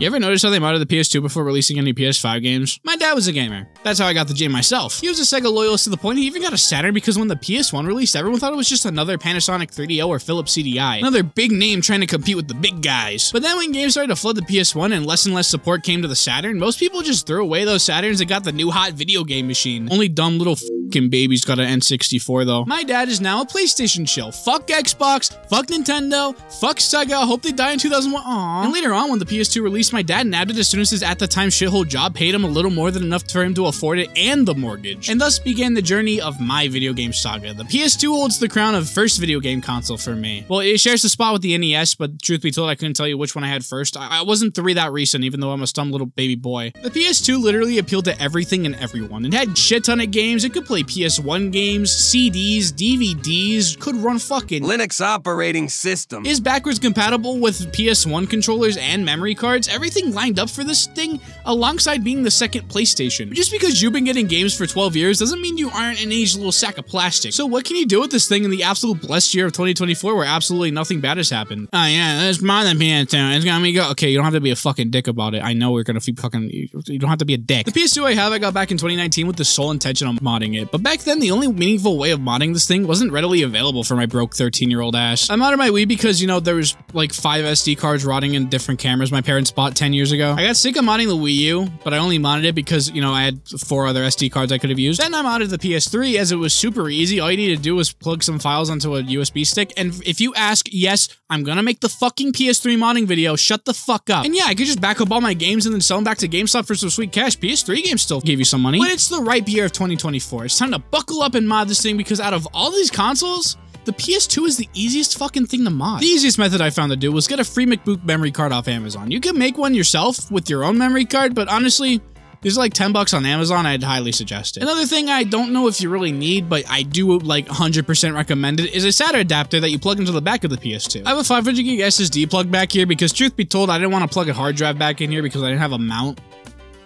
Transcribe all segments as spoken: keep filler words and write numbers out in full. You ever notice how they modded the P S two before releasing any P S five games? My dad was a gamer. That's how I got the game myself. He was a Sega loyalist to the point he even got a Saturn because when the P S one released, everyone thought it was just another Panasonic three D O or Philips C D I. Another big name trying to compete with the big guys. But then when games started to flood the P S one and less and less support came to the Saturn, most people just threw away those Saturns and got the new hot video game machine. Only dumb little f***ing babies got an N sixty-four though. My dad is now a PlayStation shill. Fuck Xbox, fuck Nintendo, fuck Sega, hope they die in two thousand one, aww. And later on when the P S two released, my dad nabbed it as soon as his at the time shithole job paid him a little more than enough for him to afford it and the mortgage. And thus began the journey of my video game saga. The P S two holds the crown of first video game console for me. Well, it shares the spot with the N E S, but truth be told, I couldn't tell you which one I had first. I, I wasn't three that recent, even though I'm a dumb little baby boy. The P S two literally appealed to everything and everyone. It had shit ton of games, it could play P S one games, C Ds, D V Ds, could run fucking Linux operating system. Is backwards compatible with P S one controllers and memory cards, everything lined up for this thing, alongside being the second PlayStation. But just because you've been getting games for twelve years doesn't mean you aren't an aged little sack of plastic. So what can you do with this thing in the absolute blessed year of twenty twenty-four where absolutely nothing bad has happened? Oh yeah, it's more than P S two, it's gonna be go- Okay, you don't have to be a fucking dick about it. I know we're gonna keep fucking- You don't have to be a dick. The P S two I have I got back in twenty nineteen with the sole intention of modding it, but back then the only meaningful way of modding this thing wasn't readily available for my broke thirteen year old ass. I modded my Wii because, you know, there was like five S D cards rotting in different cameras my parents bought ten years ago. I got sick of modding the Wii U, but I only modded it because, you know, I had four other S D cards I could have used. Then I modded the P S three as it was super easy. All you needed to do was plug some files onto a U S B stick, and if you ask, yes, I'm gonna make the fucking P S three modding video, shut the fuck up. And yeah, I could just back up all my games and then sell them back to GameStop for some sweet cash. P S three games still gave you some money. But it's the ripe year of twenty twenty-four. It's time to buckle up and mod this thing because out of all these consoles, the P S two is the easiest fucking thing to mod. The easiest method I found to do was get a free McBoot memory card off Amazon. You can make one yourself with your own memory card, but honestly, there's like ten bucks on Amazon, I'd highly suggest it. Another thing I don't know if you really need, but I do like one hundred percent recommend it, is a SATA adapter that you plug into the back of the P S two. I have a five hundred gig S S D plug back here because truth be told, I didn't want to plug a hard drive back in here because I didn't have a mount.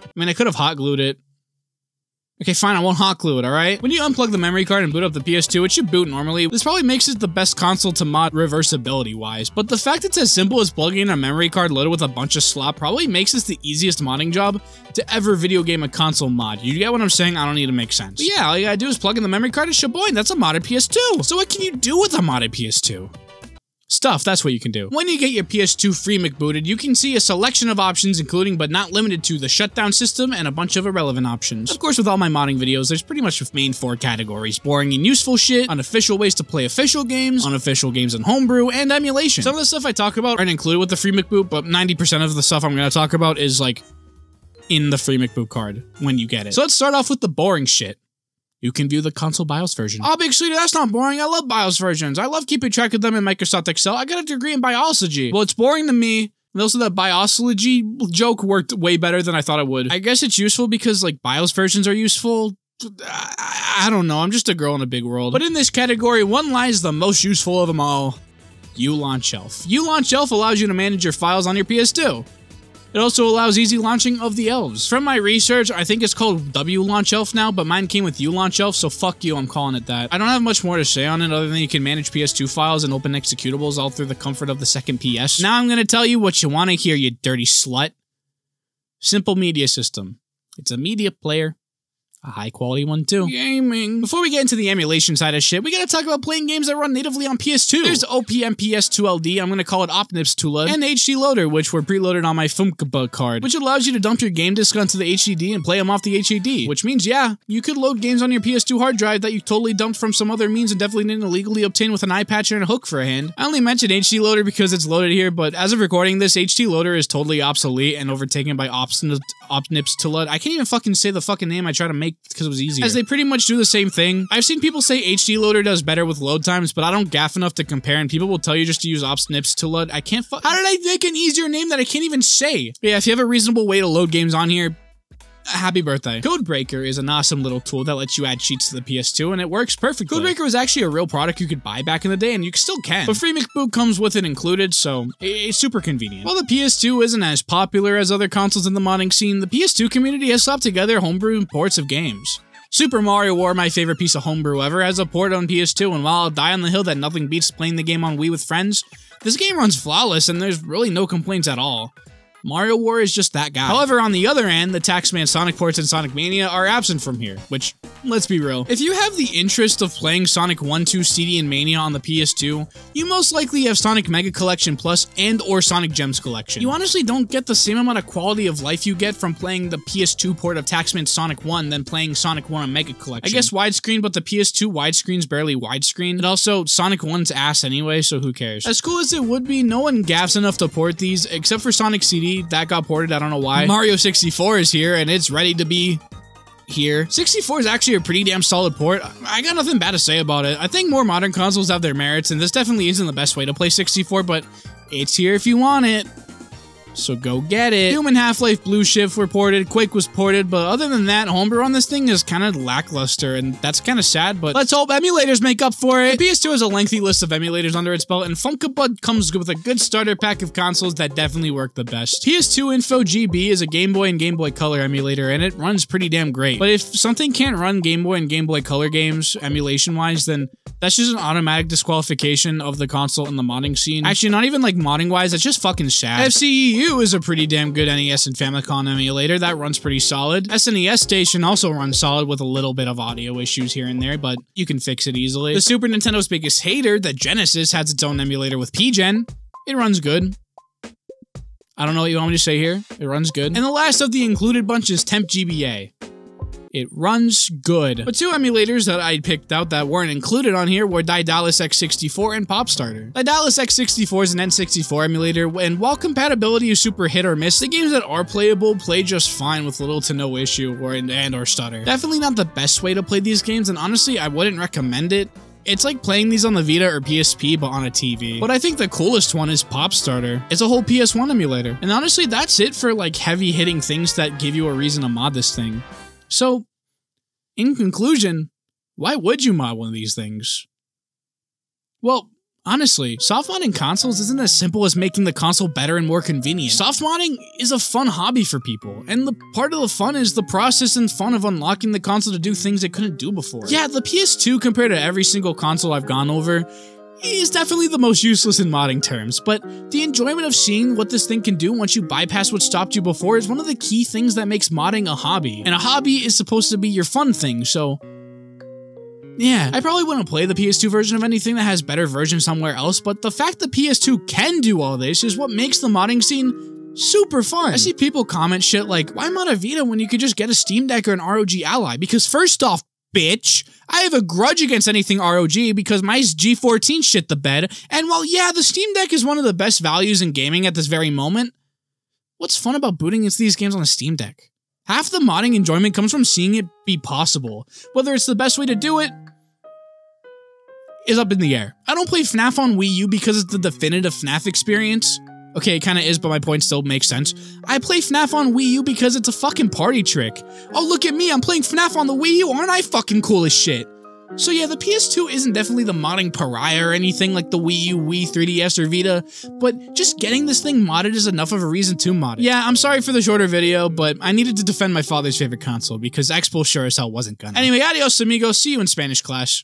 I mean, I could have hot glued it. Okay, fine, I won't hot glue it, alright? When you unplug the memory card and boot up the P S two, it should boot normally. This probably makes it the best console to mod reversibility-wise, but the fact it's as simple as plugging in a memory card loaded with a bunch of slop probably makes this the easiest modding job to ever video game a console mod. You get what I'm saying? I don't need to make sense. But yeah, all you gotta do is plug in the memory card and shaboing, that's a modded P S two! So what can you do with a modded P S two? Stuff, that's what you can do. When you get your P S two free McBooted, you can see a selection of options including but not limited to the shutdown system and a bunch of irrelevant options. Of course, with all my modding videos, there's pretty much the main four categories. Boring and useful shit, unofficial ways to play official games, unofficial games and homebrew, and emulation. Some of the stuff I talk about aren't included with the free McBoot, but ninety percent of the stuff I'm gonna talk about is like in the free McBoot card when you get it. So let's start off with the boring shit. You can view the console BIOS version. Oh, big sweetie, that's not boring. I love BIOS versions. I love keeping track of them in Microsoft Excel. I got a degree in biology. Well, it's boring to me. And also that biology joke worked way better than I thought it would. I guess it's useful because like BIOS versions are useful. I don't know. I'm just a girl in a big world. But in this category, one lies the most useful of them all. uLaunchElf. uLaunchElf allows you to manage your files on your P S two. It also allows easy launching of the elves. From my research, I think it's called WLaunchElf now, but mine came with uLaunchElf, so fuck you, I'm calling it that. I don't have much more to say on it other than you can manage P S two files and open executables all through the comfort of the second P S. Now I'm gonna tell you what you wanna hear, you dirty slut. Simple media system. It's a media player. A high quality one too. Gaming. Before we get into the emulation side of shit, we gotta talk about playing games that run natively on P S two. There's O P M P S two L D, I'm gonna call it OpNipsTulud, and H D Loader, which were preloaded on my F U M C B A card, which allows you to dump your game disc onto the H D D and play them off the H D D, which means, yeah, you could load games on your P S two hard drive that you totally dumped from some other means and definitely didn't illegally obtain with an eye patch and a hook for a hand. I only mentioned H D Loader because it's loaded here, but as of recording this, H D Loader is totally obsolete and overtaken by OpNipsTulud. I can't even fucking say the fucking name I try to make because it was easier, as they pretty much do the same thing. I've seen people say H D Loader does better with load times, but I don't gaff enough to compare, and people will tell you just to use OpNipsTulud. I can't fu- How did I make an easier name that I can't even say? But yeah, if you have a reasonable way to load games on here, happy birthday. Codebreaker is an awesome little tool that lets you add cheats to the P S two, and it works perfectly. Codebreaker was actually a real product you could buy back in the day, and you still can. But free McBoot comes with it included, so it's super convenient. While the P S two isn't as popular as other consoles in the modding scene, the P S two community has slapped together homebrew ports of games. Super Mario War, my favorite piece of homebrew ever, has a port on P S two, and while I'll die on the hill that nothing beats playing the game on Wii with friends, this game runs flawless, and there's really no complaints at all. Mario War is just that guy. However, on the other end, the Taxman Sonic ports and Sonic Mania are absent from here, which, let's be real, if you have the interest of playing Sonic one, two, C D, and Mania on the P S two, you most likely have Sonic Mega Collection Plus and or Sonic Gems Collection. You honestly don't get the same amount of quality of life you get from playing the P S two port of Taxman Sonic one than playing Sonic one on Mega Collection. I guess widescreen, but the P S two widescreen's barely widescreen, and also, Sonic one's ass anyway, so who cares? As cool as it would be, no one gaffs enough to port these, except for Sonic C D, that got ported, I don't know why. Mario sixty-four is here, and it's ready to be... here. sixty-four is actually a pretty damn solid port. I got nothing bad to say about it. I think more modern consoles have their merits, and this definitely isn't the best way to play sixty-four, but it's here if you want it. So go get it. Doom and Half-Life Blue Shift were ported, Quake was ported, but other than that, homebrew on this thing is kind of lackluster, and that's kind of sad, but let's hope emulators make up for it. The P S two has a lengthy list of emulators under its belt, and Funkabud comes with a good starter pack of consoles that definitely work the best. P S two Info G B is a Game Boy and Game Boy Color emulator, and it runs pretty damn great. But if something can't run Game Boy and Game Boy Color games emulation-wise, then that's just an automatic disqualification of the console in the modding scene. Actually, not even like modding-wise, that's just fucking sad. F C E U is a pretty damn good N E S and Famicom emulator that runs pretty solid. S N E S Station also runs solid with a little bit of audio issues here and there, but you can fix it easily. The Super Nintendo's biggest hater, the Genesis, has its own emulator with PGen. It runs good. I don't know what you want me to say here. It runs good. And the last of the included bunch is TempGBA. It runs good. But two emulators that I picked out that weren't included on here were Daedalus X sixty-four and Pop Starter. Daedalus X sixty-four is an N sixty-four emulator, and while compatibility is super hit or miss, the games that are playable play just fine with little to no issue or and or stutter. Definitely not the best way to play these games, and honestly, I wouldn't recommend it. It's like playing these on the Vita or P S P, but on a T V. But I think the coolest one is Pop Starter. It's a whole P S one emulator. And honestly, that's it for like heavy-hitting things that give you a reason to mod this thing. So, in conclusion, why would you mod one of these things? Well, honestly, soft modding consoles isn't as simple as making the console better and more convenient. Soft modding is a fun hobby for people, and the part of the fun is the process and fun of unlocking the console to do things it couldn't do before. Yeah, the P S two, compared to every single console I've gone over, is definitely the most useless in modding terms, but the enjoyment of seeing what this thing can do once you bypass what stopped you before is one of the key things that makes modding a hobby, and a hobby is supposed to be your fun thing, so... yeah, I probably wouldn't play the P S two version of anything that has better versions somewhere else, but the fact that P S two can do all this is what makes the modding scene super fun. I see people comment shit like, why mod a Vita when you could just get a Steam Deck or an R O G Ally? Because first off, bitch, I have a grudge against anything R O G because my G fourteen shit the bed, and while yeah, the Steam Deck is one of the best values in gaming at this very moment, what's fun about booting into these games on a Steam Deck? Half the modding enjoyment comes from seeing it be possible. Whether it's the best way to do it is up in the air. I don't play FNAF on Wii U because it's the definitive FNAF experience. Okay, it kinda is, but my point still makes sense. I play FNAF on Wii U because it's a fucking party trick. Oh, look at me, I'm playing FNAF on the Wii U, aren't I fucking cool as shit? So yeah, the P S two isn't definitely the modding pariah or anything like the Wii U, Wii, three D S, or Vita, but just getting this thing modded is enough of a reason to mod it. Yeah, I'm sorry for the shorter video, but I needed to defend my father's favorite console, because Expo sure as hell wasn't gonna. Anyway, adios amigos, see you in Spanish class.